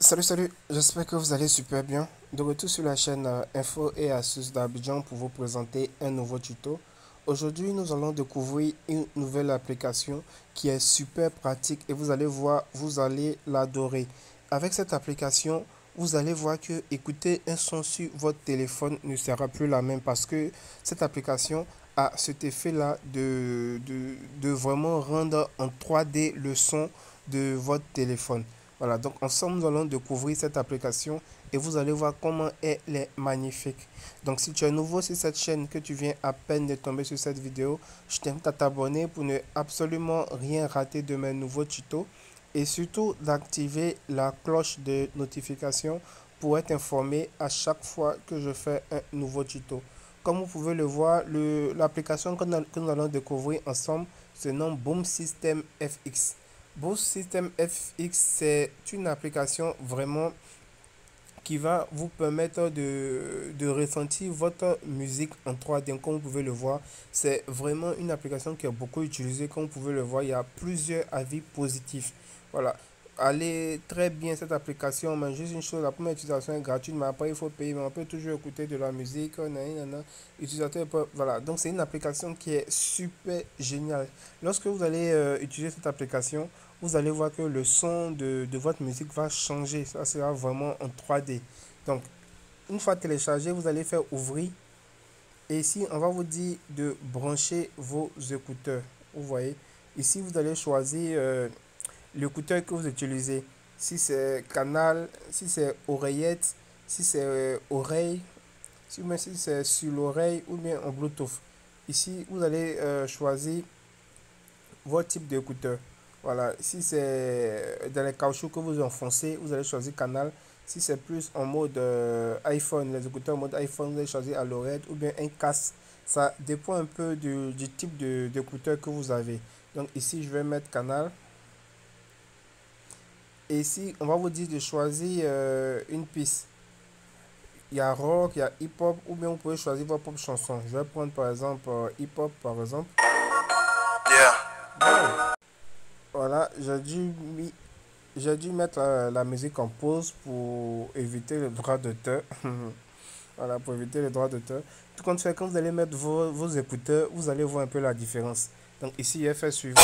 Salut, j'espère que vous allez super bien. De retour sur la chaîne Info et Astuces d'Abidjan pour vous présenter un nouveau tuto. Aujourd'hui, nous allons découvrir une nouvelle application qui est super pratique et vous allez voir, vous allez l'adorer. Avec cette application, vous allez voir que écouter un son sur votre téléphone ne sera plus la même parce que cette application a cet effet-là de vraiment rendre en 3D le son de votre téléphone. Voilà, donc ensemble nous allons découvrir cette application et vous allez voir comment elle est magnifique. Donc si tu es nouveau sur cette chaîne, que tu viens à peine de tomber sur cette vidéo, je t'invite à t'abonner pour ne absolument rien rater de mes nouveaux tutos et surtout d'activer la cloche de notification pour être informé à chaque fois que je fais un nouveau tuto. Comme vous pouvez le voir, l'application que nous allons découvrir ensemble se nomme Boom System FX. Boom System FX, c'est une application vraiment qui va vous permettre de ressentir votre musique en 3D. Comme vous pouvez le voir, c'est vraiment une application qui est beaucoup utilisée. Comme vous pouvez le voir, il y a plusieurs avis positifs. Voilà, elle est très bien cette application. Mais juste une chose, la première utilisation est gratuite, mais après il faut payer. Mais on peut toujours écouter de la musique. Voilà, donc c'est une application qui est super géniale. Lorsque vous allez utiliser cette application, vous allez voir que le son de votre musique va changer. Ça sera vraiment en 3D. Donc, une fois téléchargé, vous allez faire ouvrir. Et ici, on va vous dire de brancher vos écouteurs. Vous voyez, ici, vous allez choisir l'écouteur que vous utilisez. Si c'est canal, si c'est oreillette, si c'est oreille, si c'est sur l'oreille ou bien en Bluetooth. Ici, vous allez choisir votre type d'écouteur. Voilà, si c'est dans les caoutchoucs que vous enfoncez, vous allez choisir canal. Si c'est plus en mode iPhone, les écouteurs en mode iPhone, vous allez choisir à l'oreillette ou bien un casque. Ça dépend un peu du type d'écouteur que vous avez. Donc ici, je vais mettre canal. Et ici, on va vous dire de choisir une piste. Il y a rock, il y a hip-hop ou bien vous pouvez choisir votre propre chanson. Je vais prendre par exemple hip-hop par exemple. Yeah. Bon. Voilà, j'ai dû mettre la musique en pause pour éviter le droit d'auteur. Voilà, pour éviter le droit d'auteur. Tout compte fait, quand vous allez mettre vos écouteurs, vous allez voir un peu la différence. Donc ici, il fait suivant.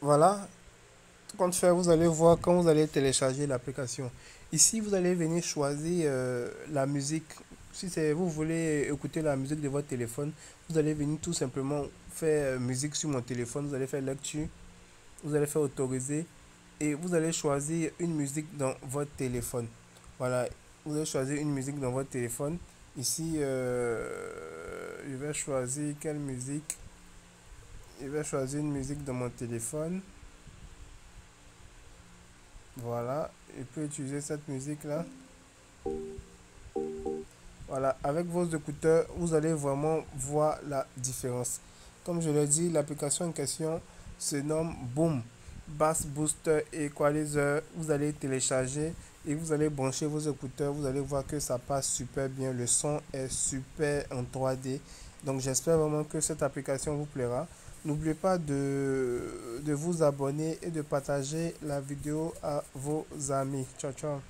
Voilà, tout compte fait, vous allez voir quand vous allez télécharger l'application. Ici, vous allez venir choisir la musique. Si vous voulez écouter la musique de votre téléphone, vous allez venir tout simplement faire musique sur mon téléphone. Vous allez faire lecture, vous allez faire autoriser et vous allez choisir une musique dans votre téléphone. Voilà, vous allez choisir une musique dans votre téléphone. Ici, je vais choisir quelle musique. Je vais choisir une musique dans mon téléphone. Voilà, je peux utiliser cette musique là. Voilà, avec vos écouteurs, vous allez vraiment voir la différence. Comme je l'ai dit, l'application en question se nomme Boom Bass Booster Equalizer. Vous allez télécharger et vous allez brancher vos écouteurs. Vous allez voir que ça passe super bien. Le son est super en 3D. Donc j'espère vraiment que cette application vous plaira. N'oubliez pas de vous abonner et de partager la vidéo à vos amis. Ciao, ciao.